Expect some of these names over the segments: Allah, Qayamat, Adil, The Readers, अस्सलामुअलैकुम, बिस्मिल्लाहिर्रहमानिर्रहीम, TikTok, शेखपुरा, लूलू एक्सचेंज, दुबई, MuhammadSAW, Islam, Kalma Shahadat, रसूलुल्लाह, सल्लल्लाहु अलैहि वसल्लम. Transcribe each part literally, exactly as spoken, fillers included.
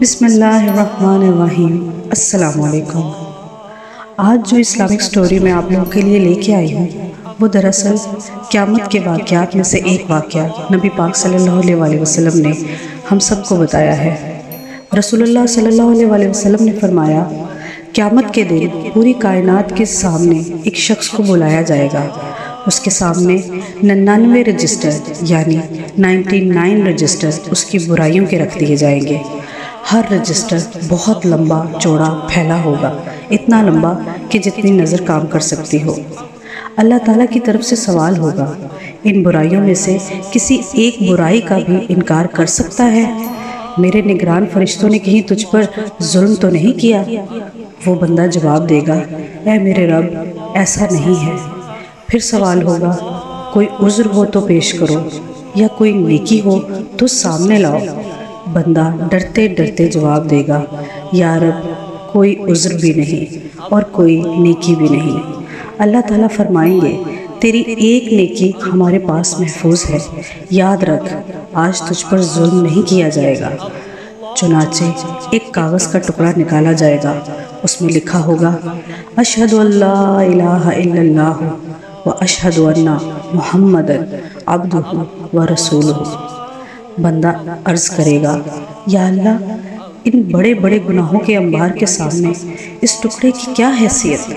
बिस्मिल्लाहिर्रहमानिर्रहीम। अस्सलामुअलैकुम। आज जो इस्लामिक स्टोरी मैं आप लोगों के लिए लेके आई हूँ वो दरअसल क़यामत के वाक़यात में से एक वाक़या नबी पाक सल्लल्लाहु अलैहि वसल्लम ने हम सबको बताया है। रसूलुल्लाह सल्लल्लाहु अलैहि वसल्लम ने फरमाया, क़यामत के दिन पूरी कायनात के सामने एक शख्स को बुलाया जाएगा। उसके सामने निन्यानवे रजिस्टर यानी निन्यानवे रजिस्टर उसकी बुराइयों के रख दिए जाएंगे। हर रजिस्टर बहुत लंबा चौड़ा फैला होगा, इतना लंबा कि जितनी नज़र काम कर सकती हो। अल्लाह ताला की तरफ से सवाल होगा, इन बुराइयों में से किसी एक बुराई का भी इनकार कर सकता है? मेरे निगरान फरिश्तों ने कहीं तुझ पर जुल्म तो नहीं किया? वो बंदा जवाब देगा, ऐ मेरे रब, ऐसा नहीं है। फिर सवाल होगा, कोई उज़्र हो तो पेश करो या कोई नेकी हो तो सामने लाओ। बंदा डरते डरते जवाब देगा, या रब, कोई उज़्र भी नहीं और कोई नेकी भी नहीं। अल्लाह ताला फरमाएंगे, तेरी एक नेकी हमारे पास महफूज है, याद रख, आज तुझ पर जुल्म नहीं किया जाएगा। चुनाचे एक कागज़ का टुकड़ा निकाला जाएगा, उसमें लिखा होगा, अशहदु अल्ला इलाहा इल्लल्लाह व अशहदु अन्ना मुहम्मदन अब्दुहु व रसूलुहु। बंदा अर्ज़ करेगा, या अल्लाह, इन बड़े बड़े गुनाहों के अंबार के सामने इस टुकड़े की क्या हैसियत है?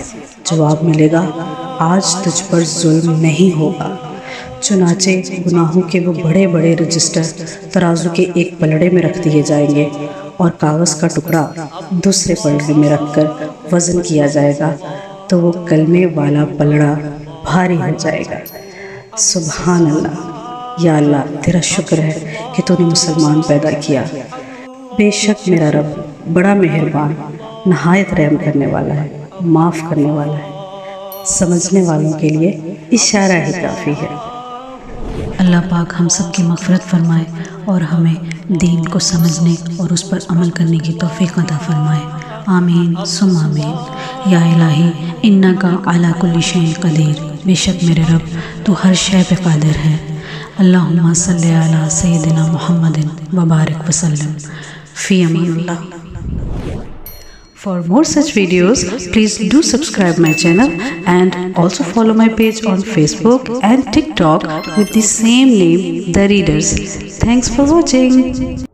जवाब मिलेगा, आज तुझ पर जुल्म नहीं होगा। चुनाचे गुनाहों के वो बड़े बड़े रजिस्टर तराजू के एक पलड़े में रख दिए जाएंगे और कागज़ का टुकड़ा दूसरे पलड़े में रखकर वज़न किया जाएगा, तो वो कलमे वाला पलड़ा भारी हो जाएगा। सुभान अल्लाह। या अल्लाह, तेरा शुक्र है कि तूने मुसलमान पैदा किया। बेशक मेरा रब बड़ा मेहरबान, नहायत रहम करने वाला है, माफ़ करने वाला है। समझने वालों के लिए इशारा ही काफ़ी है। अल्लाह पाक हम सब की मग़फ़िरत फरमाए और हमें दीन को समझने और उस पर अमल करने की तौफ़ीक़ अता फरमाए। आमीन सुम आमीन। या इलाही, इन्ना का अला कुल्ली शय कदीर। बेशक मेरे रब, तू हर शय पे कादिर है। अल्लाहुम्मा सल्ली अला सय्यदिना मुहम्मदिन वबारिक वसल्लिम फी अमीनाlah। For more such videos, please do subscribe my channel and also follow my page on Facebook and TikTok with the same name, The Readers. Thanks for watching.